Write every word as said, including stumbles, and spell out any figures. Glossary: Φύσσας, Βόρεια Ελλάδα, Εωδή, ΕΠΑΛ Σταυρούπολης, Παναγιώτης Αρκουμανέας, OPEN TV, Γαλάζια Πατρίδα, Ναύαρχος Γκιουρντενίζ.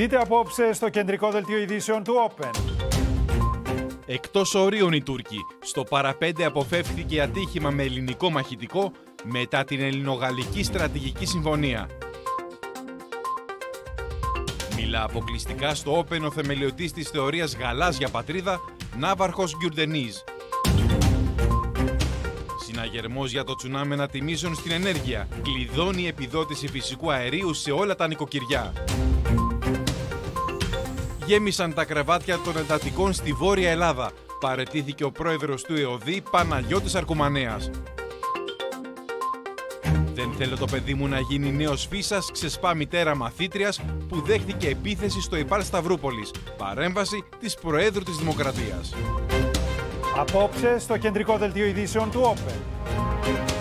Δείτε απόψε στο κεντρικό δελτίο ειδήσεων του Όπεν. Εκτός ορίων οι Τούρκοι. Στο παραπέντε αποφεύθηκε ατύχημα με ελληνικό μαχητικό μετά την ελληνογαλλική στρατηγική συμφωνία. Μιλά αποκλειστικά στο Όπεν ο θεμελιωτής της θεωρίας Γαλάζια Πατρίδα, Ναύαρχος Γκιουρντενίζ. Συναγερμός για το τσουνάμι ανατιμήσεων στην ενέργεια. Κλειδώνει η επιδότηση φυσικού αερίου σε όλα τα νοικοκυριά. Γέμισαν τα κρεβάτια των εντατικών στη Βόρεια Ελλάδα. Παραιτήθηκε ο πρόεδρος του Εωδή, Παναγιώτης Αρκουμανέας. Δεν θέλω το παιδί μου να γίνει νέος Φύσσας, ξεσπά μητέρα μαθήτριας που δέχτηκε επίθεση στο ΕΠΑΛ Σταυρούπολης. Παρέμβαση της Προέδρου της Δημοκρατίας. Απόψε στο κεντρικό δελτίο ειδήσεων του Όπεν.